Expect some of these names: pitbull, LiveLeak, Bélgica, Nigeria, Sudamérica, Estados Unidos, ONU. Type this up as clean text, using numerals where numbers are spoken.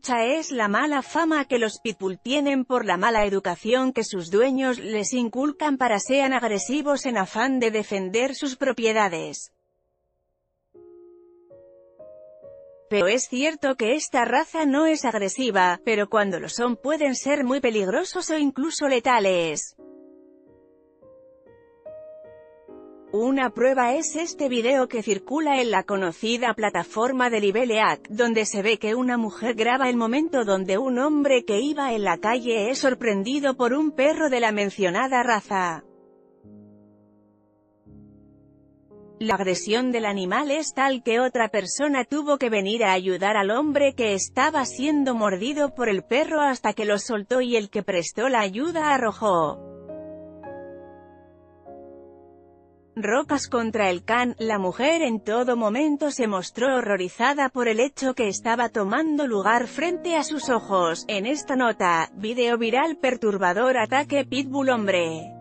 mucha es la mala fama que los pitbull tienen por la mala educación que sus dueños les inculcan para sean agresivos en afán de defender sus propiedades. Pero es cierto que esta raza no es agresiva, pero cuando lo son pueden ser muy peligrosos o incluso letales. Una prueba es este video que circula en la conocida plataforma de LiveLeak, donde se ve que una mujer graba el momento donde un hombre que iba en la calle es sorprendido por un perro de la mencionada raza. La agresión del animal es tal que otra persona tuvo que venir a ayudar al hombre que estaba siendo mordido por el perro hasta que lo soltó y el que prestó la ayuda arrojó rocas contra el can. La mujer en todo momento se mostró horrorizada por el hecho que estaba tomando lugar frente a sus ojos. En esta nota, video viral perturbador: ataque pitbull hombre.